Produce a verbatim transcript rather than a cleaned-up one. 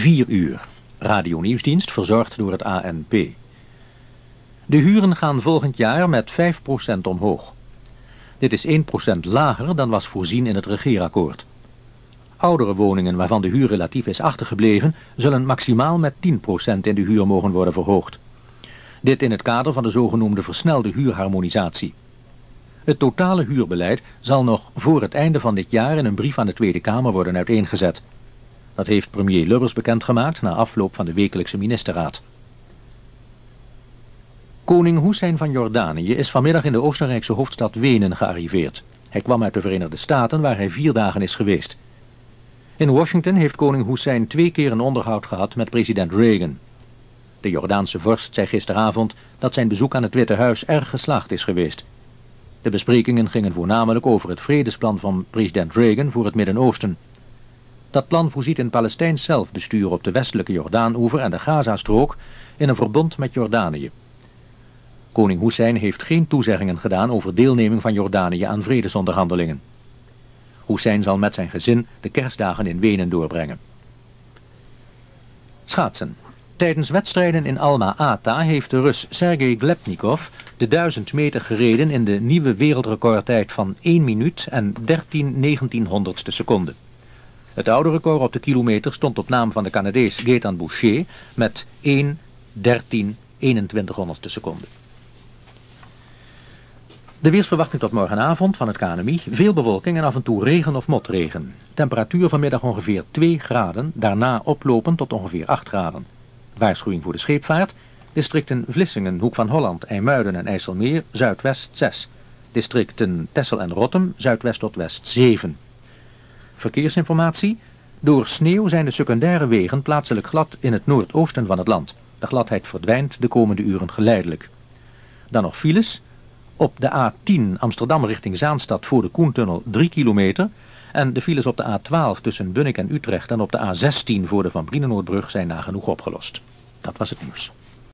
vier uur. Radionieuwsdienst verzorgd door het A N P. De huren gaan volgend jaar met vijf procent omhoog. Dit is één procent lager dan was voorzien in het regeerakkoord. Oudere woningen waarvan de huur relatief is achtergebleven, zullen maximaal met tien procent in de huur mogen worden verhoogd. Dit in het kader van de zogenoemde versnelde huurharmonisatie. Het totale huurbeleid zal nog voor het einde van dit jaar in een brief aan de Tweede Kamer worden uiteengezet. Dat heeft premier Lubbers bekendgemaakt na afloop van de wekelijkse ministerraad. Koning Hussein van Jordanië is vanmiddag in de Oostenrijkse hoofdstad Wenen gearriveerd. Hij kwam uit de Verenigde Staten, waar hij vier dagen is geweest. In Washington heeft koning Hussein twee keer een onderhoud gehad met president Reagan. De Jordaanse vorst zei gisteravond dat zijn bezoek aan het Witte Huis erg geslaagd is geweest. De besprekingen gingen voornamelijk over het vredesplan van president Reagan voor het Midden-Oosten. Dat plan voorziet in Palestijns zelfbestuur op de westelijke Jordaan-oever en de Gaza-strook in een verbond met Jordanië. Koning Hussein heeft geen toezeggingen gedaan over deelneming van Jordanië aan vredesonderhandelingen. Hussein zal met zijn gezin de kerstdagen in Wenen doorbrengen. Schaatsen. Tijdens wedstrijden in Alma-Ata heeft de Rus Sergei Glebnikov de duizend meter gereden in de nieuwe wereldrecordtijd van één minuut en dertien negentienhonderdste seconde. Het oude record op de kilometer stond op naam van de Canadees Gaëtan Boucher met één dertien eenentwintighonderdste seconde. De weersverwachting tot morgenavond van het K N M I, veel bewolking en af en toe regen of motregen. Temperatuur vanmiddag ongeveer twee graden, daarna oplopen tot ongeveer acht graden. Waarschuwing voor de scheepvaart, districten Vlissingen, Hoek van Holland, IJmuiden en IJsselmeer, zuidwest zes. Districten Tessel en Rotterdam, zuidwest tot west zeven. Verkeersinformatie, door sneeuw zijn de secundaire wegen plaatselijk glad in het noordoosten van het land. De gladheid verdwijnt de komende uren geleidelijk. Dan nog files. Op de A tien Amsterdam richting Zaanstad voor de Koentunnel drie kilometer en de files op de A twaalf tussen Bunnik en Utrecht en op de A zestien voor de Van Brienenoordbrug zijn nagenoeg opgelost. Dat was het nieuws.